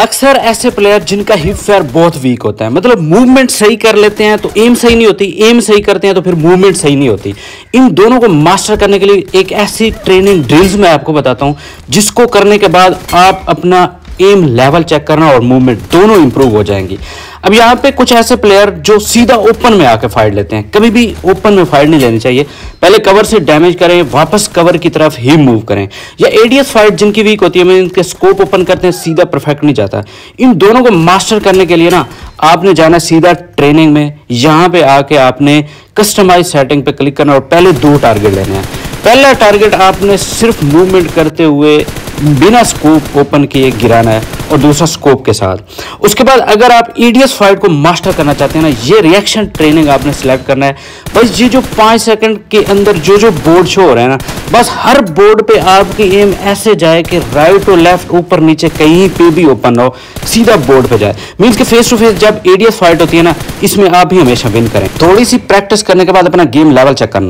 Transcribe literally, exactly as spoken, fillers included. अक्सर ऐसे प्लेयर जिनका हिप फेयर बहुत वीक होता है, मतलब मूवमेंट सही कर लेते हैं तो एम सही नहीं होती, एम सही करते हैं तो फिर मूवमेंट सही नहीं होती। इन दोनों को मास्टर करने के लिए एक ऐसी ट्रेनिंग ड्रिल्स मैं आपको बताता हूँ जिसको करने के बाद आप अपना एम लेवल चेक करना और मूवमेंट दोनों इंप्रूव हो जाएंगी। अब यहाँ पे कुछ ऐसे प्लेयर जो सीधा ओपन में आके फाइट लेते हैं, कभी भी ओपन में फाइट नहीं लेनी चाहिए, पहले कवर से डैमेज करें, वापस कवर की तरफ ही मूव करें। या एडीएस फाइट जिनकी वीक होती है, मैं इनके स्कोप ओपन करते हैं, सीधा परफेक्ट नहीं जाता। इन दोनों को मास्टर करने के लिए ना आपने जाना सीधा ट्रेनिंग में, यहाँ पे आके आपने कस्टमाइज सेटिंग पे क्लिक करना और पहले दो टारगेट लेने हैं। पहला टारगेट आपने सिर्फ मूवमेंट करते हुए बिना स्कोप ओपन किए गिराना है और दूसरा स्कोप के साथ। उसके बाद अगर आप ईडीएस फाइट को मास्टर करना चाहते हैं ना, ये रिएक्शन ट्रेनिंग आपने सेलेक्ट करना है। बस ये जो पाँच सेकंड के अंदर जो जो बोर्ड शो हो रहे हैं ना, बस हर बोर्ड पे आपकी एम ऐसे जाए कि राइट और लेफ्ट, ऊपर नीचे कहीं पे भी ओपन हो, सीधा बोर्ड पे जाए। मीन्स कि फेस टू फेस जब ईडीएस फाइट होती है ना, इसमें आप ही हमेशा विन करें। थोड़ी सी प्रैक्टिस करने के बाद अपना गेम लेवल चेक करना।